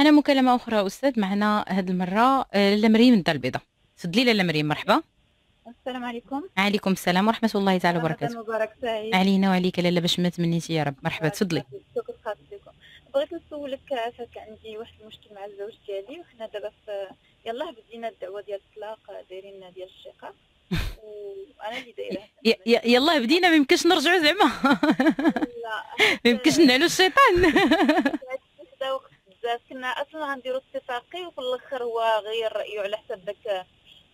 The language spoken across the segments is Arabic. أنا مكالمة أخرى أستاذ، معنا هذه المرة لاله مريم من الدار البيضاء. تفضلي لاله مريم، مرحبا. السلام عليكم. وعليكم السلام ورحمة الله تعالى وبركاته. مبارك سعيد علينا وعليك لاله، باش ما تمنيتي يا رب. مرحبا تفضلي. شكرا خاص لكم. بغيت نسولك، فاك عندي واحد المشكل مع الزوج ديالي، وحنا دابا يلاه بدينا الدعوة ديال الطلاق دايرين ديال الشقة، وانا اللي دايره يلاه بدينا ما يمكنش نرجعوا زعما. لا ما يمكنش نعلو الشيطان. هذا وقت بزاف، كنا اصلا غنديروا اتفاقي، وفي الاخر هو غير رايه على حسب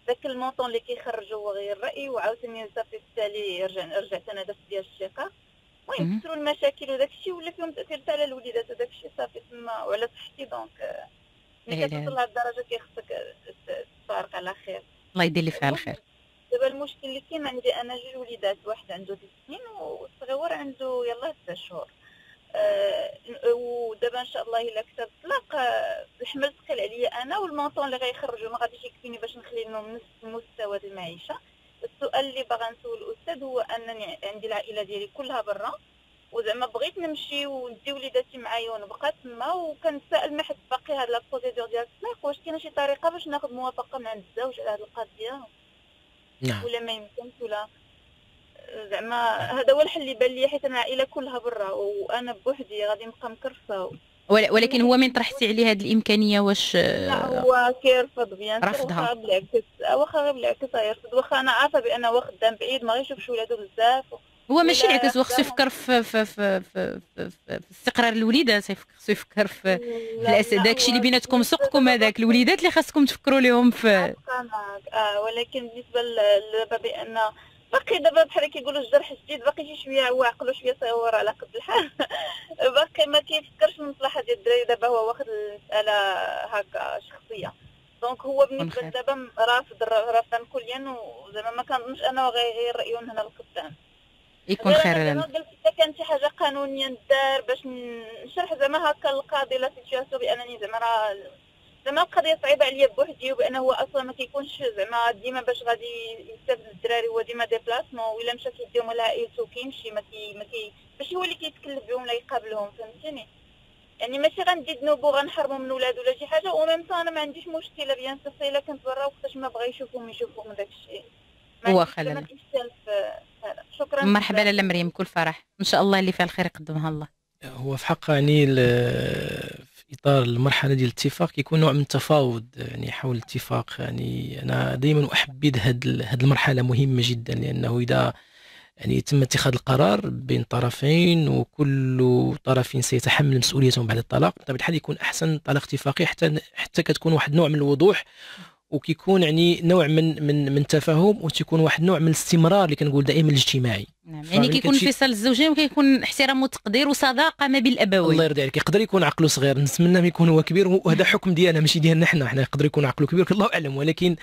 داك المونطون اللي كيخرجوا، هو غير رايه، وعاوتاني صافي بالتالي رجعت انا داك ديال الشقه. المهم كثروا المشاكل وداك الشيء، ولا فيهم تاثير حتى على الوليدات وداك الشيء صافي تما وعلى صحتي. دونك ملي كتوصل لهاد الدرجه كيخصك تفارق على خير. الله يدير لي فيها الخير. دابا المشكل اللي كاين عندي انا جوج وليدات، واحد عنده 3 سنين والصغيور عنده يلاه 6 شهور. ودابا ان شاء الله الا كتب طلاق الحمل ثقيل عليا انا، والمونطون اللي غيخرجوا ما غاديش يكفيني باش نخلي لهم نفس المستوى ديال المعيشه. السؤال اللي باغا نسول الاستاذ هو انني عندي العائله ديالي كلها برا، وزعما بغيت نمشي وندي وليداتي معايا ونبقى تما، وكنسائل ما حد باقي هاد لا بروسيدور ديال الطلاق. واش كاينه شي طريقه باش ناخذ موافقه من عند الزوج على هاد القضيه؟ نعم. ولا ما يمكنش، ولا زعما هذا هو الحل اللي بان لي، حيت انا العائله كلها برا وانا بوحدي غادي نبقى مكرفه. ولكن هو من طرحتي عليه هذه الامكانيه واش؟ لا هو كيرفض بيان، رفضها بالعكس. واخا غير بالعكس يرفض، واخا انا عارفه بان هو خدام بعيد ما غيشوفش ولادو بزاف. هو ماشي العكس، هو خصو يفكر في استقرار الوليدات، خصو يفكر في داكشي اللي بيناتكم سوقكم، هذاك الوليدات اللي خاصكم تفكروا لهم في. ولكن بالنسبه دابا بان باقي دابا بحال كيقولوا الجرح جديد، باقي شي شويه هو عقلو شويه صور على قد الحال. باقي ما كيفكرش المصلحه ديال الدراري. دابا هو واخد المساله هكا شخصيه، دونك هو بالنسبه دابا رافض كليا، وزعما ما كنظنش انا غير رايه هنا لقدام. يكون خير. انا قلت اذا كان شي حاجه قانونيه ندار باش نشرح زعما هكا القاضي لا سيتياسيون، بانني زعما راه زعما القضيه صعيبه عليا بوحدي، وبانه هو اصلا ما كيكونش زعما ديما باش غادي يستافد الدراري، هو ديما ديبلاسمون، ولا مشى كيديهم لعائلته كيمشي ما كي باش هو اللي كيتكلف بهم ولا يقابلهم. فهمتيني؟ يعني ماشي غندي ذنوبو غنحرمو من ولادو ولا شي حاجه. وميم طون انا ما عنديش مشكله بيان صافي الا كنت برا، وقتاش ما بغا يشوفهم داك الشيء هو خلل. شكرا. مرحبا لاله مريم، كل فرح ان شاء الله اللي فيها الخير يقدمها الله. هو في حق يعني في اطار المرحله ديال الاتفاق كيكون نوع من التفاوض يعني حول الاتفاق. يعني انا دائما احبذ هذه المرحله مهمه جدا، لانه اذا يعني تم اتخاذ القرار بين طرفين وكل طرف سيتحمل مسؤوليتهم بعد الطلاق، بطبيعه الحال يكون احسن طلاق اتفاقي، حتى كتكون واحد نوع من الوضوح، وكيكون يعني نوع من تفاهم، وتكون واحد نوع من الاستمرار اللي كنقول دائما الاجتماعي. نعم. يعني كيكون انفصال الزوجين وكيكون احترام وتقدير وصداقه ما بين الابوين. الله يرضي عليك. يقدر يكون عقله صغير، نتمنى يكون هو كبير، وهذا حكم ديالنا ماشي ديالنا حنا يقدر يكون عقله كبير، الله اعلم. ولكن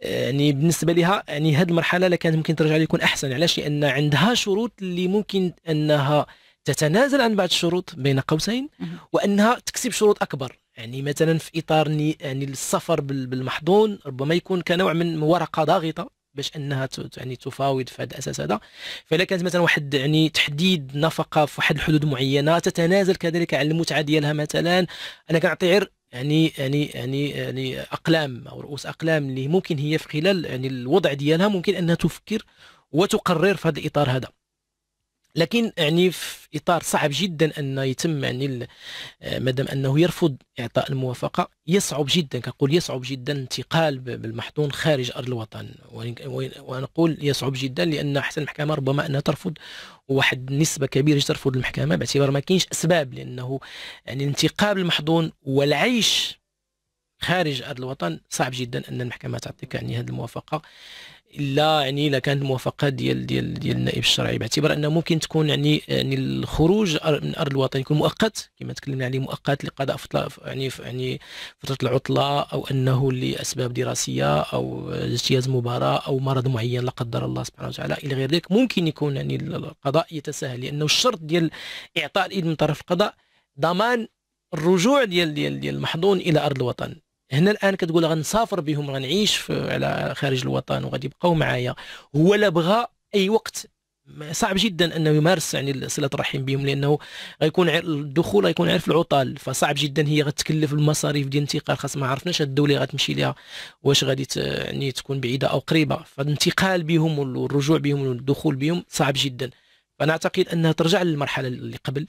يعني بالنسبه لها يعني هذه المرحله لا كانت ممكن ترجع ليكون احسن. علاش؟ لان عندها شروط اللي ممكن انها تتنازل عن بعض الشروط بين قوسين، وانها تكسب شروط اكبر. يعني مثلا في اطار يعني السفر بالمحضون ربما يكون كنوع من ورقه ضاغطه باش انها يعني تفاوض في هذا الاساس هذا. فاذا كانت مثلا واحد يعني تحديد نفقه في واحد الحدود معينه، تتنازل كذلك عن المتعه ديالها. مثلا انا كنعطي غير يعني اقلام او رؤوس اقلام اللي ممكن هي في خلال يعني الوضع ديالها ممكن انها تفكر وتقرر في هذا الاطار هذا. لكن يعني في اطار صعب جدا ان يتم يعني مادام انه يرفض اعطاء الموافقه، يصعب جدا كنقول يصعب جدا انتقال بالمحضون خارج ارض الوطن. ونقول يصعب جدا لان احسن المحكمه ربما انها ترفض، وواحد النسبه كبيره ترفض المحكمه باعتبار ما كاينش اسباب، لانه يعني الانتقال بالمحضون والعيش خارج ارض الوطن صعب جدا ان المحكمه تعطيك يعني هذه الموافقه، الا يعني الا كانت الموافقه ديال النائب الشرعي، باعتبار انه ممكن تكون يعني الخروج من ارض الوطن يكون مؤقت كما تكلمنا عليه، مؤقت لقضاء يعني فتره العطله، او انه لاسباب دراسيه او اجتياز مباراه او مرض معين لا قدر الله سبحانه وتعالى الى غير ذلك. ممكن يكون يعني القضاء يتساهل، لانه الشرط ديال اعطاء الاذن من طرف القضاء ضمان الرجوع ديال المحضون الى ارض الوطن. هنا الان كتقول غنسافر بهم، غنعيش على خارج الوطن وغادي يبقاو معايا. هو لا بغى اي وقت صعب جدا انه يمارس يعني صله الرحم بهم، لانه غيكون الدخول غيكون عارف العطل، فصعب جدا هي غتكلف المصاريف ديال الانتقال، خاص ما عرفناش هاد الدوله غتمشي ليها واش غادي يعني تكون بعيده او قريبه، فالانتقال بهم والرجوع بهم والدخول بهم صعب جدا. فانا اعتقد انها ترجع للمرحله اللي قبل،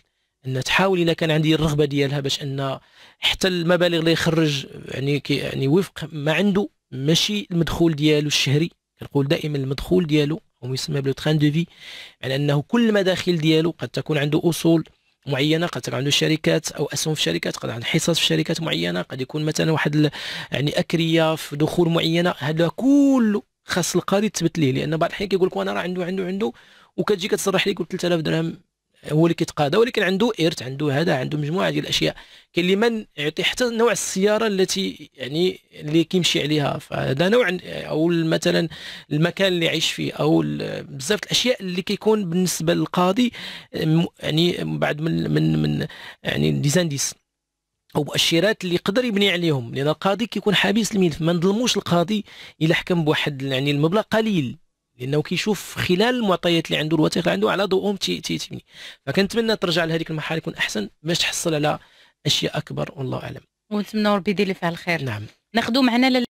ان تحاول الا كان عندي الرغبه ديالها باش ان حتى المبالغ اللي يخرج يعني وفق ما عنده، ماشي المدخول ديالو الشهري. كنقول دائما المدخول ديالو ويسمى بلو تران دو في، يعني انه كل مداخل ديالو قد تكون عنده اصول معينه، قد تكون عنده شركات او اسهم في شركات، قد عنده حصص في شركات معينه، قد يكون مثلا واحد يعني اكريه في دخول معينه، هذا كله خاص القاضي تثبت ليه، لان بعض الحين كيقول لك وانا راه عنده وكتجي كتصرح ليك 3000 درهم هو اللي كيتقاضى، ولكن عنده ارث، عنده هذا، عنده مجموعه ديال الاشياء، كاين اللي ما يعطي حتى نوع السياره التي يعني اللي كيمشي عليها، فهذا نوع، او مثلا المكان اللي عايش فيه، او بزاف الاشياء اللي كيكون بالنسبه للقاضي يعني بعد من يعني ديزانديس او مؤشرات اللي يقدر يبني عليهم، لان القاضي كيكون حابس الملف، ما نظلموش القاضي الا حكم بواحد يعني المبلغ قليل، لانه كيشوف خلال المعطيات اللي عنده، الوثائق اللي عنده، على ضوءهم تيبني. فكنتمنى ترجع لهذيك المرحله يكون احسن باش تحصل على اشياء اكبر، والله اعلم، ونتمنى ربي يدير لي فيها الخير. نعم، ناخذوا معنا